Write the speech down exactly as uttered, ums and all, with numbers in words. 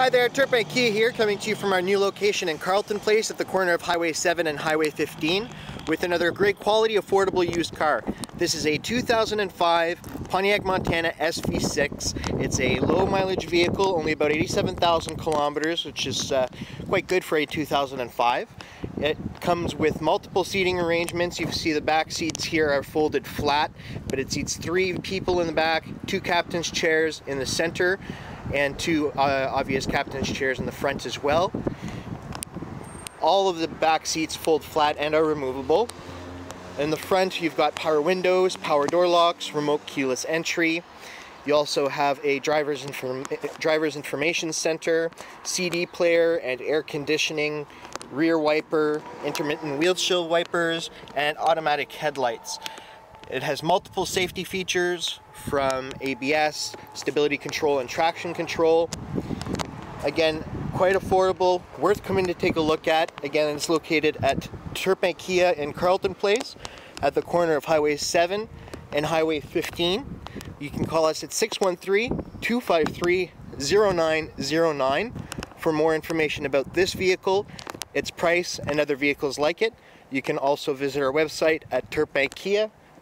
Hi there, Turpin Kia here, coming to you from our new location in Carleton Place at the corner of Highway seven and Highway fifteen with another great quality, affordable used car. This is a two thousand five Pontiac Montana S V six. It's a low mileage vehicle, only about eighty-seven thousand kilometers, which is uh, quite good for a two thousand five. It comes with multiple seating arrangements. You can see the back seats here are folded flat, but it seats three people in the back, two captain's chairs in the center, and two uh, obvious captain's chairs in the front as well. All of the back seats fold flat and are removable. In the front, you've got power windows, power door locks, remote keyless entry. You also have a driver's, inform driver's information center, C D player and air conditioning, rear wiper, intermittent windshield wipers, and automatic headlights. It has multiple safety features from A B S, stability control, and traction control. Again, quite affordable, worth coming to take a look at. Again, it's located at Turpin Kia in Carleton Place at the corner of Highway seven and Highway fifteen. You can call us at six one three, two five three, zero nine zero nine for more information about this vehicle, its price, and other vehicles like it. You can also visit our website at turpin kia